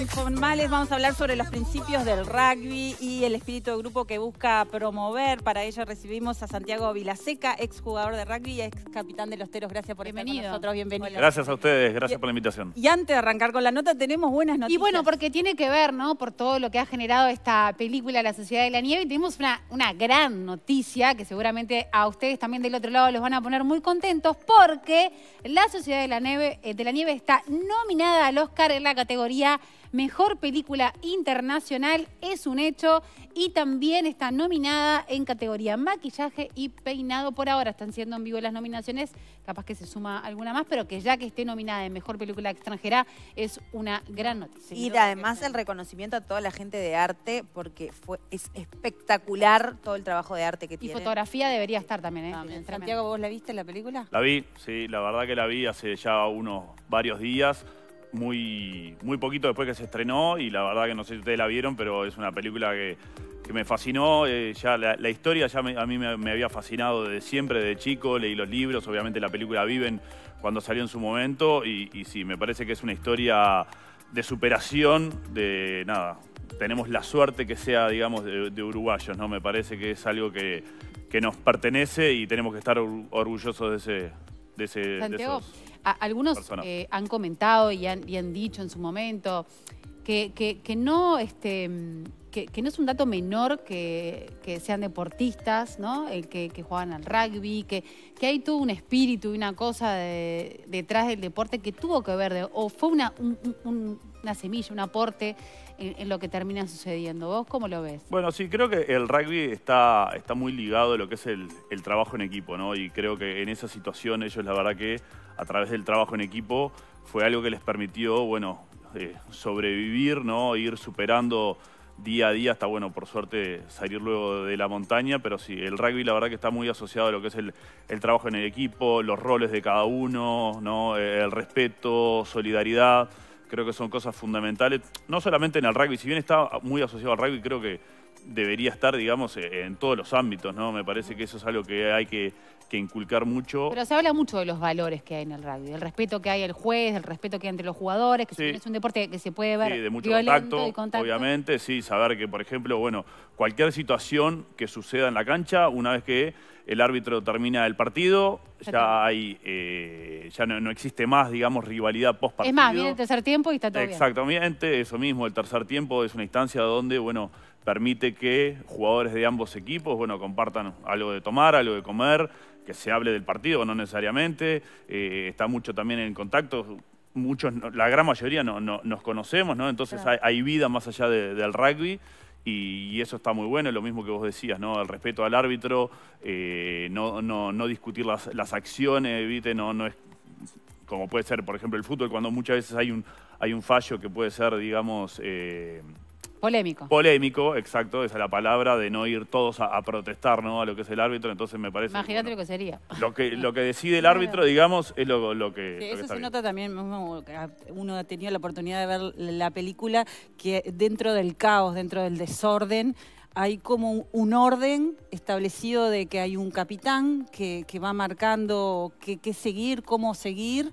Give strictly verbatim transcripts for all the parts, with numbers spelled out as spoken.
Informales vamos a hablar sobre los principios del rugby y el espíritu de grupo que busca promover. Para ello recibimos a Santiago Vilaseca, exjugador de rugby y ex capitán de los Teros. Gracias por Bienvenido. estar con nosotros. Bienvenido. Gracias a ustedes, gracias por la invitación. Y antes de arrancar con la nota, tenemos buenas noticias. Y bueno, porque tiene que ver, ¿no? Por todo lo que ha generado esta película La Sociedad de la Nieve. Y tenemos una, una gran noticia que seguramente a ustedes también del otro lado los van a poner muy contentos, porque La Sociedad de la Nieve, de la Nieve está nominada al Oscar en la categoría Mejor Película Internacional, es un hecho, y también está nominada en categoría maquillaje y peinado. Por ahora están siendo en vivo las nominaciones, capaz que se suma alguna más, pero que ya que esté nominada en Mejor Película Extranjera es una gran noticia. Y además el reconocimiento a toda la gente de arte, porque fue, es espectacular todo el trabajo de arte que tiene. Y fotografía debería estar también, ¿eh? También. Santiago, ¿vos la viste la película? La vi, sí, la verdad que la vi hace ya unos varios días. Muy, muy poquito después que se estrenó, y la verdad que no sé si ustedes la vieron, pero es una película que, que me fascinó. Eh, ya la, la historia ya me, a mí me, me había fascinado desde siempre, desde chico. Leí los libros, obviamente la película Viven cuando salió en su momento, y, y sí, me parece que es una historia de superación, de nada. Tenemos la suerte que sea, digamos, de, de uruguayos, ¿no? Me parece que es algo que, que nos pertenece y tenemos que estar orgullosos de ese... De ese Santiago. De esos... Algunos eh, han comentado y han, y han dicho en su momento que, que, que, no, este, que, que no es un dato menor que, que sean deportistas, ¿no? El que, que juegan al rugby, que, que hay todo un espíritu y una cosa de, detrás del deporte que tuvo que ver, de, o fue una, un, un, una semilla, un aporte en, en lo que termina sucediendo. ¿Vos cómo lo ves? Bueno, sí, creo que el rugby está, está muy ligado a lo que es el, el trabajo en equipo, ¿no? Y creo que en esa situación ellos, la verdad que a través del trabajo en equipo fue algo que les permitió, bueno, eh, sobrevivir, ¿no? Ir superando día a día hasta, bueno, por suerte salir luego de la montaña. Pero sí, el rugby la verdad que está muy asociado a lo que es el, el trabajo en el equipo, los roles de cada uno, ¿no? El respeto, solidaridad. Creo que son cosas fundamentales, no solamente en el rugby. Si bien está muy asociado al rugby, creo que debería estar, digamos, en todos los ámbitos, ¿no? Me parece que eso es algo que hay que, que inculcar mucho. Pero se habla mucho de los valores que hay en el rugby, del respeto que hay al juez, del respeto que hay entre los jugadores, que sí. Es un deporte que se puede ver sí, de mucho violento contacto, y contacto. Obviamente, sí, saber que, por ejemplo, bueno, cualquier situación que suceda en la cancha, una vez que el árbitro termina el partido, ya hay eh, ya no, no existe más, digamos, rivalidad post-partido. Es más, viene el tercer tiempo y está todo bien. Exactamente, eso mismo. El tercer tiempo es una instancia donde, bueno, permite que jugadores de ambos equipos, bueno, compartan algo de tomar, algo de comer, que se hable del partido, no necesariamente. Eh, está mucho también en contacto. Muchos, la gran mayoría no, no, nos conocemos, ¿no? Entonces claro, hay, hay vida más allá de, del rugby. Y eso está muy bueno, lo mismo que vos decías, ¿no? El respeto al árbitro, eh, no, no, no discutir las, las acciones, ¿viste? No, no es como puede ser, por ejemplo, el fútbol, cuando muchas veces hay un, hay un fallo que puede ser, digamos... Eh, polémico. Polémico, exacto, esa es la palabra, de no ir todos a, a protestar, ¿no? A lo que es el árbitro, entonces me parece... Imagínate, bueno, lo que sería. Lo que, lo que decide el árbitro, digamos, es lo, lo que... Sí, lo que eso se bien. Nota también, uno ha tenido la oportunidad de ver la película, que dentro del caos, dentro del desorden, hay como un orden establecido de que hay un capitán que, que va marcando qué qué seguir, cómo seguir...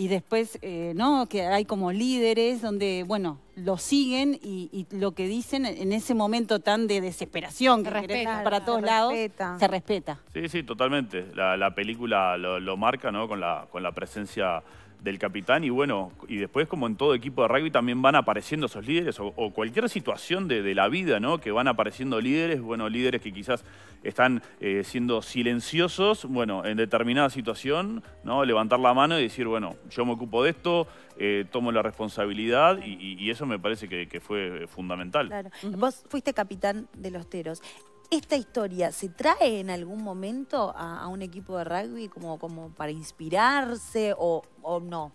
Y después, eh, ¿no? Que hay como líderes donde, bueno, lo siguen y, y lo que dicen en ese momento tan de desesperación que respeta para todos lados, se respeta. Sí, sí, totalmente. La, la película lo, lo marca, ¿no? Con la, con la presencia del capitán y, bueno, y después, como en todo equipo de rugby, también van apareciendo esos líderes o, o cualquier situación de, de la vida, ¿no? Que van apareciendo líderes, bueno, líderes que quizás están eh, siendo silenciosos, bueno, en determinada situación, ¿no? Levantar la mano y decir, bueno, yo me ocupo de esto, eh, tomo la responsabilidad y, y, y eso me parece que, que fue fundamental. Claro. Vos fuiste capitán de los Teros. ¿Esta historia se trae en algún momento a, a un equipo de rugby como, como para inspirarse o, o no?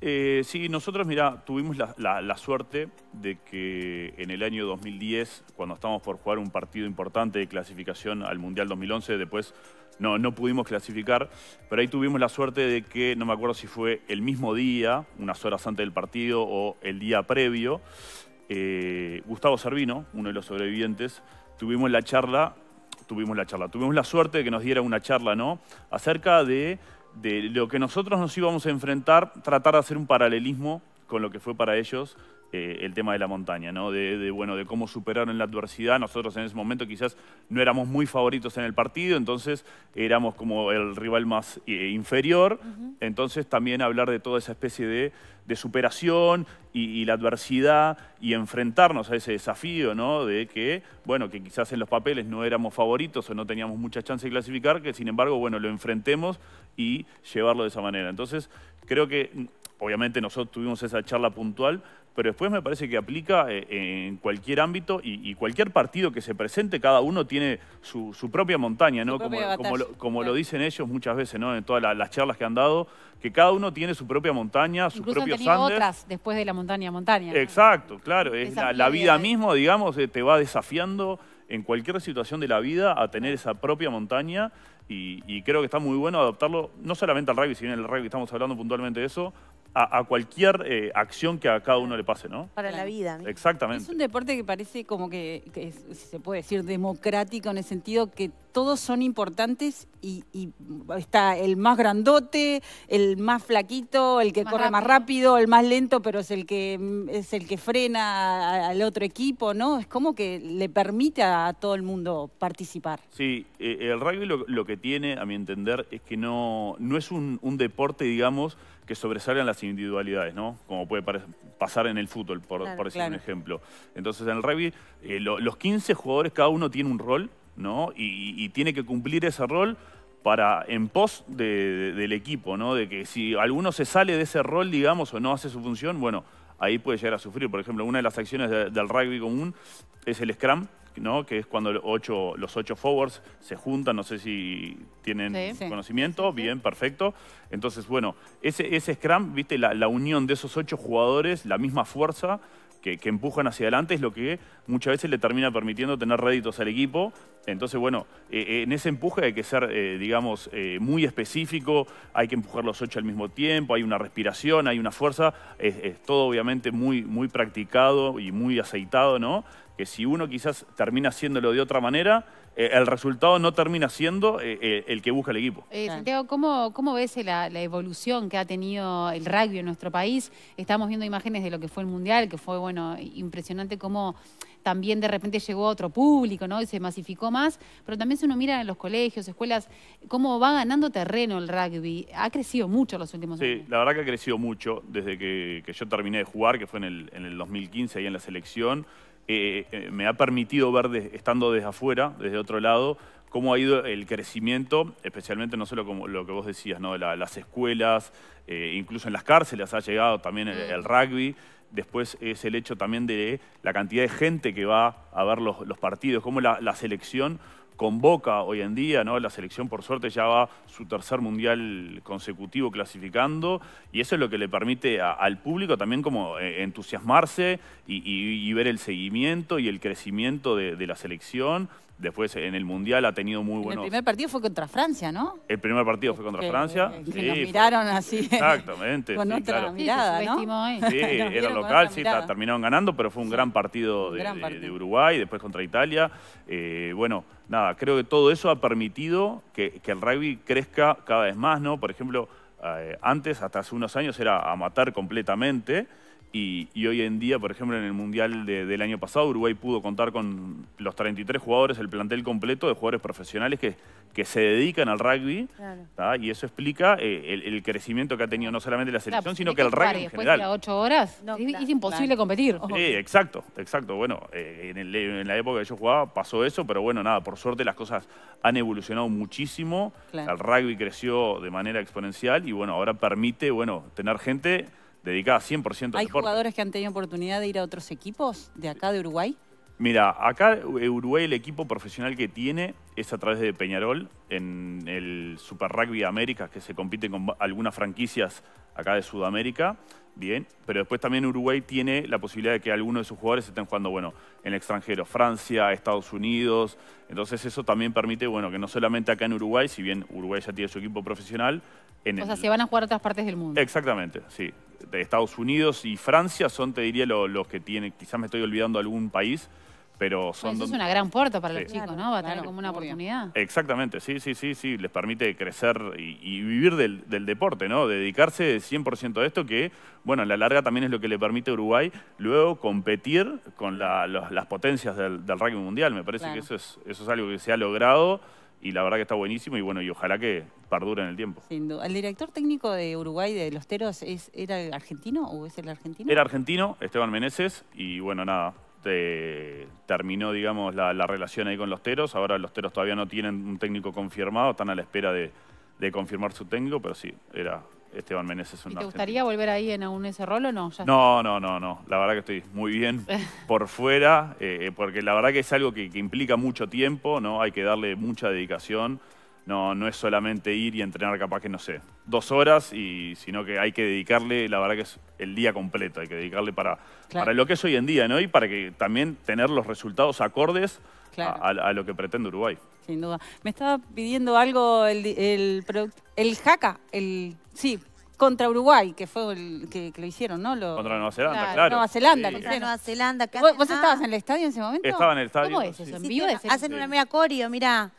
Eh, sí, nosotros, mirá, tuvimos la, la, la suerte de que en el año dos mil diez, cuando estábamos por jugar un partido importante de clasificación al Mundial dos mil once, después no, no pudimos clasificar, pero ahí tuvimos la suerte de que, no me acuerdo si fue el mismo día, unas horas antes del partido o el día previo, eh, Gustavo Servino, uno de los sobrevivientes, tuvimos la charla, tuvimos la charla, tuvimos la suerte de que nos diera una charla, ¿no? Acerca de, de lo que nosotros nos íbamos a enfrentar, tratar de hacer un paralelismo con lo que fue para ellos eh, el tema de la montaña, ¿no? De, de, bueno, de cómo superaron la adversidad. Nosotros en ese momento quizás no éramos muy favoritos en el partido, entonces éramos como el rival más eh, inferior. Uh-huh. Entonces también hablar de toda esa especie de, de superación y, y la adversidad y enfrentarnos a ese desafío, ¿no? De que, bueno, que quizás en los papeles no éramos favoritos o no teníamos mucha chance de clasificar, que sin embargo, bueno, lo enfrentemos y llevarlo de esa manera. Entonces creo que... Obviamente nosotros tuvimos esa charla puntual, pero después me parece que aplica en cualquier ámbito y cualquier partido que se presente, cada uno tiene su, su propia montaña, ¿no? Como, como, lo, como lo dicen ellos muchas veces, ¿no? En todas la, las charlas que han dado, que cada uno tiene su propia montaña, su propio Andes. Incluso han tenido otras después de la montaña a montaña. Exacto, claro. Es la, la vida misma, digamos, te va desafiando en cualquier situación de la vida a tener esa propia montaña. Y, y creo que está muy bueno adaptarlo, no solamente al rugby, si bien el rugby estamos hablando puntualmente de eso, a, a cualquier eh, acción que a cada uno le pase, ¿no? Para la vida. Exactamente. Es un deporte que parece como que, que es, se puede decir, democrático, en el sentido que todos son importantes y, y está el más grandote, el más flaquito, el que más corre rápido. más rápido, el más lento, pero es el que es el que frena al otro equipo, ¿no? Es como que le permite a todo el mundo participar. Sí, eh, el rugby lo, lo que tiene, a mi entender, es que no, no es un, un deporte, digamos, que sobresalgan las individualidades, ¿no? Como puede pasar en el fútbol, por, claro, por decir claro. un ejemplo. Entonces, en el rugby, eh, lo, los quince jugadores, cada uno tiene un rol, ¿no? Y, y tiene que cumplir ese rol para, en pos de, de, del equipo, ¿no? De que si alguno se sale de ese rol, digamos, o no hace su función, bueno, ahí puede llegar a sufrir. Por ejemplo, una de las acciones de, del rugby común es el scrum, ¿no? Que es cuando los ocho, los ocho forwards se juntan, no sé si tienen sí, sí. conocimiento, bien, perfecto. Entonces, bueno, ese, ese scrum, viste, la, la unión de esos ocho jugadores, la misma fuerza que, que empujan hacia adelante es lo que muchas veces le termina permitiendo tener réditos al equipo. Entonces, bueno, eh, en ese empuje hay que ser, eh, digamos, eh, muy específico, hay que empujar los ocho al mismo tiempo, hay una respiración, hay una fuerza, es, es todo obviamente muy, muy practicado y muy aceitado, ¿no? Que si uno quizás termina haciéndolo de otra manera, eh, el resultado no termina siendo eh, eh, el que busca el equipo. Eh, Santiago, ¿cómo, cómo ves la, la evolución que ha tenido el rugby en nuestro país? Estamos viendo imágenes de lo que fue el Mundial, que fue, bueno, impresionante cómo también de repente llegó a otro público, ¿no? Y se masificó más, pero también si uno mira en los colegios, escuelas, cómo va ganando terreno el rugby. Ha crecido mucho en los últimos sí, años. Sí, la verdad que ha crecido mucho desde que, que yo terminé de jugar, que fue en el, en el dos mil quince, ahí en la selección. Eh, eh, me ha permitido ver, de, estando desde afuera, desde otro lado, cómo ha ido el crecimiento, especialmente no solo como lo que vos decías, ¿no? La, las escuelas, eh, incluso en las cárceles ha llegado también el, el rugby. Después es el hecho también de la cantidad de gente que va a ver los, los partidos, cómo la, la selección convoca hoy en día, ¿no? La selección, por suerte, ya va su tercer mundial consecutivo clasificando y eso es lo que le permite a, al público también como eh, entusiasmarse y, y, y ver el seguimiento y el crecimiento de, de la selección. Después en el Mundial ha tenido muy buenos... El primer partido fue contra Francia, ¿no? El primer partido fue contra que, Francia. Que sí, nos miraron así. Exactamente. Con sí, otra claro. mirada, ¿no? Sí, era local, sí, terminaron ganando, pero fue un sí, gran partido de, gran de, de Uruguay, después contra Italia. Eh, bueno, nada, creo que todo eso ha permitido que, que el rugby crezca cada vez más, ¿no? Por ejemplo, eh, antes, hasta hace unos años, era amateur completamente. Y, y hoy en día, por ejemplo, en el Mundial de, del año pasado, Uruguay pudo contar con los treinta y tres jugadores, el plantel completo de jugadores profesionales que, que se dedican al rugby. Claro. Y eso explica eh, el, el crecimiento que ha tenido no solamente la selección, claro, pues, sino que el rugby en general. De las ocho horas no, es, claro, es imposible claro. competir. Sí, exacto, exacto. Bueno, eh, en, el, en la época que yo jugaba pasó eso, pero bueno, nada, por suerte las cosas han evolucionado muchísimo. Claro. El rugby creció de manera exponencial y bueno, ahora permite bueno, tener gente... dedicada cien por ciento al deporte. ¿Hay jugadores que han tenido oportunidad de ir a otros equipos de acá, de Uruguay? Mira, acá Uruguay el equipo profesional que tiene es a través de Peñarol, en el Super Rugby América, que se compite con algunas franquicias acá de Sudamérica. Bien, pero después también Uruguay tiene la posibilidad de que algunos de sus jugadores estén jugando, bueno, en el extranjero, Francia, Estados Unidos. Entonces eso también permite, bueno, que no solamente acá en Uruguay, si bien Uruguay ya tiene su equipo profesional. En o sea, el... se van a jugar a otras partes del mundo. Exactamente, sí. De Estados Unidos y Francia son, te diría, los, los que tienen, quizás me estoy olvidando algún país, Pero son eso es una gran puerta para sí. los chicos, ¿no? Va a tener claro, como una oportunidad. Exactamente, sí, sí, sí, sí. Les permite crecer y, y vivir del, del deporte, ¿no? Dedicarse cien por ciento a esto que, bueno, en la larga también es lo que le permite a Uruguay luego competir con la, los, las potencias del, del rugby mundial. Me parece claro. que eso es, eso es algo que se ha logrado y la verdad que está buenísimo y bueno, y ojalá que perdure en el tiempo. Sin duda. ¿El director técnico de Uruguay, de los Teros, es, era argentino o es el argentino? Era argentino, Esteban Meneses, y bueno, nada... Te, terminó, digamos, la, la relación ahí con los Teros. Ahora los Teros todavía no tienen un técnico confirmado, están a la espera de, de confirmar su técnico, pero sí, era Esteban Meneses. ¿Y te gustaría volver ahí en aún ese rol o no? Ya no, no, no, no. La verdad que estoy muy bien por fuera, eh, porque la verdad que es algo que, que implica mucho tiempo, ¿no? Hay que darle mucha dedicación. No, no es solamente ir y entrenar capaz que, no sé, dos horas, y, sino que hay que dedicarle, la verdad que es el día completo, hay que dedicarle para, claro. para lo que es hoy en día, ¿no? Y para que también tener los resultados acordes claro. a, a, a lo que pretende Uruguay. Sin duda. Me estaba pidiendo algo el, el, el, el jaca, el sí, contra Uruguay, que fue el que, que lo hicieron, ¿no? Lo... Contra Nueva Zelanda, claro. claro. Nueva Zelanda, sí. contra Nueva Zelanda. Que ¿Vos, ¿Vos estabas en el estadio en ese momento? Estaba en el estadio. ¿Cómo es eso? Sí. ¿En vivo? Sí, hacen sí. una mera corio, mirá.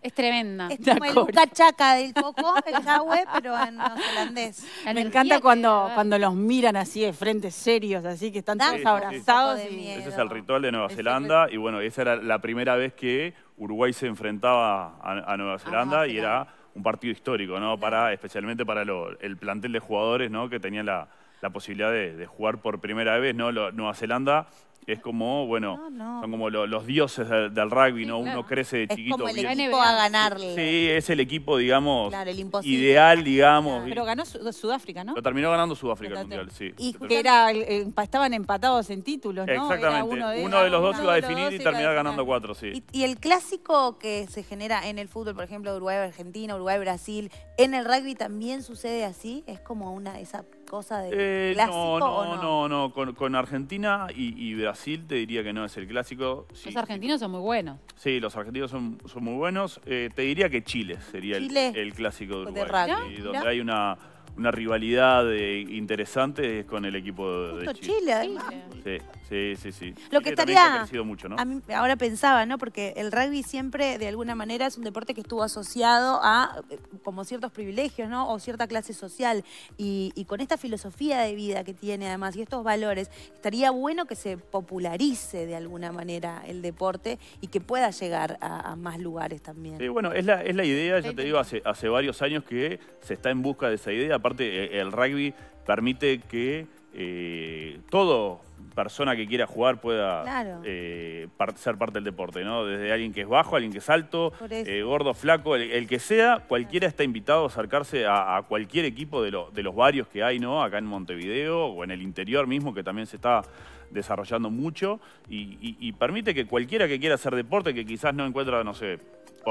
Es tremenda. Es como el Luca Chaca del Coco, el Jahwe, pero en neozelandés. Me encanta cuando, cuando los miran así de frente, serios, así que están todos sí, abrazados. Sí. Y... Ese es el ritual de Nueva es Zelanda. El... Y bueno, esa era la primera vez que Uruguay se enfrentaba a, a Nueva Zelanda. Ajá, y claro. era... un partido histórico, ¿no? Para, especialmente para lo, el plantel de jugadores, ¿no? Que tenían la, la posibilidad de, de jugar por primera vez, ¿no? Lo, Nueva Zelanda es como, bueno, no, no. son como lo, los dioses del, del rugby, ¿no? Sí, claro. Uno crece de es chiquito. Es como el bien. equipo a ganarle. Sí, es el equipo, digamos, claro, el ideal, digamos. Claro. Pero ganó Sudáfrica, ¿no? Lo terminó ganando Sudáfrica el Mundial, sí. Y que era, estaban empatados en títulos, ¿no? Exactamente. Uno de, uno de los dos iba a definir y terminar ganando cuatro, sí. Y, y el clásico que se genera en el fútbol, por ejemplo, Uruguay-Argentina, Uruguay-Brasil, ¿en el rugby también sucede así? Es como una esa... cosa de eh, clásico no, no, o no? No, no, con, con Argentina y, y Brasil te diría que no es el clásico. Sí, los argentinos sí. son muy buenos. Sí, los argentinos son, son muy buenos. Eh, te diría que Chile sería Chile. El, el clásico de Uruguay. De sí, donde hay una, una rivalidad de, interesante es con el equipo de, de Chile. Chile, además. Sí, sí, sí, sí. Lo Chile que estaría... ha crecido mucho, ¿no? A mí, ahora pensaba, ¿no? Porque el rugby siempre, de alguna manera, es un deporte que estuvo asociado a como ciertos privilegios, ¿no? O cierta clase social. Y, y con esta filosofía de vida que tiene, además, y estos valores, estaría bueno que se popularice de alguna manera el deporte y que pueda llegar a, a más lugares también. Sí, bueno, es la, es la idea, yo te digo, hace, hace varios años que se está en busca de esa idea. Aparte, el rugby permite que eh, toda persona que quiera jugar pueda claro. eh, par ser parte del deporte, ¿no? Desde alguien que es bajo, alguien que es alto, eh, gordo, flaco, el, el que sea, cualquiera está invitado a acercarse a, a cualquier equipo de, lo, de los varios que hay, ¿no? Acá en Montevideo o en el interior mismo, que también se está desarrollando mucho y, y, y permite que cualquiera que quiera hacer deporte, que quizás no encuentra, no sé...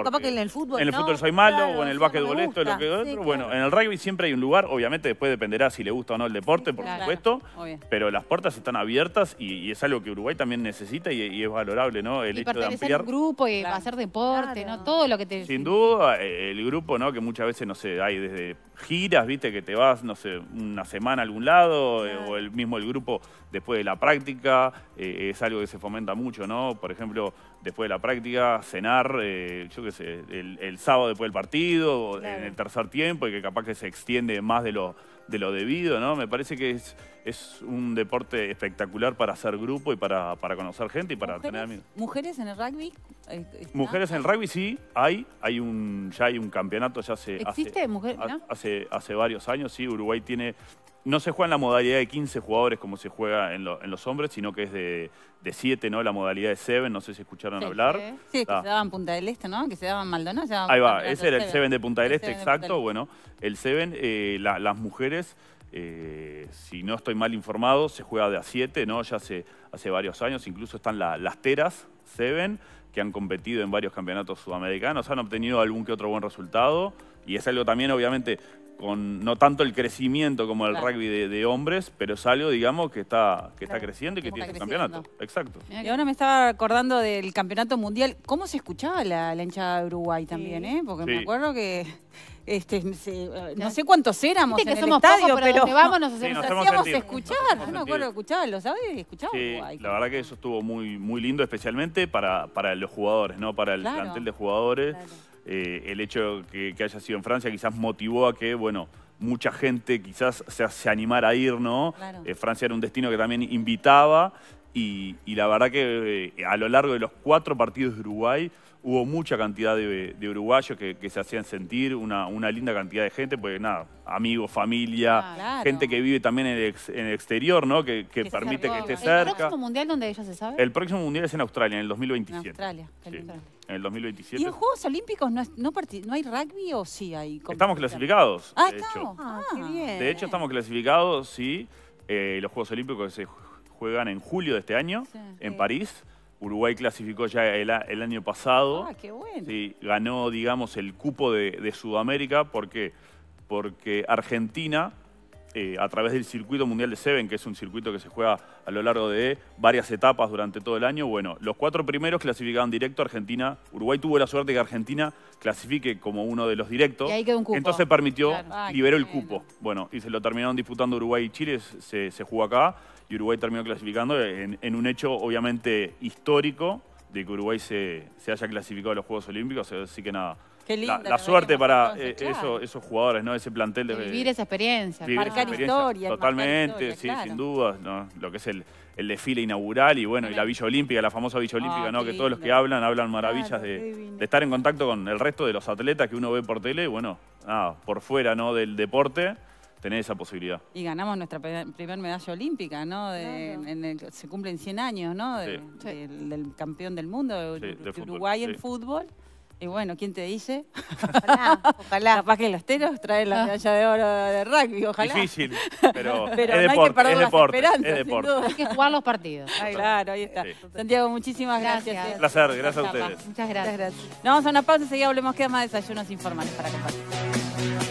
Capaz que en el fútbol En el no, fútbol soy malo, claro, o en el básquetbol esto, lo que otro. Sí, claro. Bueno, en el rugby siempre hay un lugar, obviamente después dependerá si le gusta o no el deporte, por claro, supuesto, claro. pero las puertas están abiertas y, y es algo que Uruguay también necesita y, y es valorable, ¿no? El y hecho de ampliar. Un grupo y claro. hacer deporte, claro. ¿no? Todo lo que te... Sin duda, el grupo, ¿no? Que muchas veces, no sé, hay desde giras, viste, que te vas, no sé, una semana a algún lado, claro. eh, o el mismo el grupo después de la práctica, eh, es algo que se fomenta mucho, ¿no? Por ejemplo, después de la práctica, cenar, eh, yo qué sé, el, el sábado después del partido, claro. en el tercer tiempo, y que capaz que se extiende más de lo, de lo debido, ¿no? Me parece que es, es un deporte espectacular para hacer grupo y para, para conocer gente y para ¿Mujeres? tener amigos. ¿Mujeres en el rugby? Mujeres en el rugby sí, hay, hay un, ya hay un campeonato, ya hace, ¿Existe hace, mujer? ¿No? hace, hace varios años, sí, Uruguay tiene... No se juega en la modalidad de quince jugadores como se juega en, lo, en los hombres, sino que es de, de siete, ¿no? La modalidad de seven, no sé si escucharon sí, hablar. Sí, sí es que ah. se daban Punta del Este, ¿no? Que se daban Maldonado. Se daban Ahí va, ese era el seven de Punta del Este, exacto. De bueno, el seven, eh, la, las mujeres, eh, si no estoy mal informado, se juega de a siete, ¿no? Ya hace, hace varios años, incluso están la, las teras, seven, que han competido en varios campeonatos sudamericanos, han obtenido algún que otro buen resultado, y es algo también, obviamente... con no tanto el crecimiento como el claro. rugby de, de hombres, pero es algo, digamos, que está, que está claro. creciendo y que tiene campeonato. Exacto. Y ahora me estaba acordando del campeonato mundial. ¿Cómo se escuchaba la, la hinchada de Uruguay también? Sí. ¿eh? Porque sí. me acuerdo que... Este, no sé cuántos éramos en el somos estadio, pocos, pero, pero vamos, nos, sí, nos, nos hacíamos sentido, escuchar. Nos hacemos no me acuerdo que escuchaba, ¿lo sabés? Escuchaba sí, Uruguay. La verdad que eso estuvo muy, muy lindo, especialmente para, para los jugadores, ¿no? Para el claro. plantel de jugadores. Claro. Eh, el hecho que, que haya sido en Francia quizás motivó a que, bueno, mucha gente quizás se, se animara a ir, ¿no? Claro. Eh, Francia era un destino que también invitaba y, y la verdad que eh, a lo largo de los cuatro partidos de Uruguay hubo mucha cantidad de, de uruguayos que, que se hacían sentir, una, una linda cantidad de gente, porque nada, amigos, familia, ah, claro. gente que vive también en el, ex, en el exterior, ¿no? Que, que, que permite que esté ¿El cerca. ¿El próximo mundial dónde ellos se sabe? El próximo mundial es en Australia, en el dos mil veintisiete. En Australia, sí. Australia. En el dos mil veintisiete. ¿Y en Juegos Olímpicos no, no, no hay rugby o sí hay? Estamos clasificados. Ah, de estamos. Hecho. Ah, qué bien. De hecho, estamos clasificados, sí. Eh, los Juegos Olímpicos se juegan en julio de este año, sí, en sí. París. Uruguay clasificó ya el, el año pasado. Ah, qué bueno. Sí, ganó, digamos, el cupo de, de Sudamérica. ¿Por qué? Porque Argentina, eh, a través del circuito mundial de Seven, que es un circuito que se juega a lo largo de varias etapas durante todo el año, bueno, los cuatro primeros clasificaban directo a Argentina. Uruguay tuvo la suerte que Argentina clasifique como uno de los directos. Y ahí quedó un cupo. Entonces permitió, claro. ah, liberó el cupo. Bueno, y se lo terminaron disputando Uruguay y Chile, se, se jugó acá. Y Uruguay terminó clasificando en, en un hecho obviamente histórico de que Uruguay se, se haya clasificado a los Juegos Olímpicos. Así que nada, qué linda, la, la suerte para eh, esos, esos jugadores, ¿no? Ese plantel. De, de vivir esa experiencia. Vivir marcar esa experiencia, historia. Totalmente, marcar historia, sí, claro. sin duda. ¿No? Lo que es el, el desfile inaugural y bueno, y la Villa Olímpica, la famosa Villa Olímpica, oh, ¿no? Que todos los que hablan, hablan maravillas claro, de, de estar en contacto con el resto de los atletas que uno ve por tele. Y bueno, nada, por fuera, ¿no? Del deporte. Tener esa posibilidad. Y ganamos nuestra primera medalla olímpica, ¿no? De, claro. en el, se cumplen cien años, ¿no? De, sí. del, del campeón del mundo, sí, de Uruguay en sí. fútbol. Y bueno, ¿quién te dice? Ojalá, ojalá. Capaz que los Teros traen la medalla de oro de rugby, ojalá. Difícil, pero, pero es no deporte, hay que perder es las deporte, esperanzas, es deporte. Sin duda. Hay que jugar los partidos. Ahí claro, ahí está. Sí. Santiago, muchísimas gracias. gracias. Un placer, gracias a ustedes. Muchas gracias. Muchas gracias. Nos vamos a una pausa y seguida volvemos, queda más Desayunos Informales para compartir.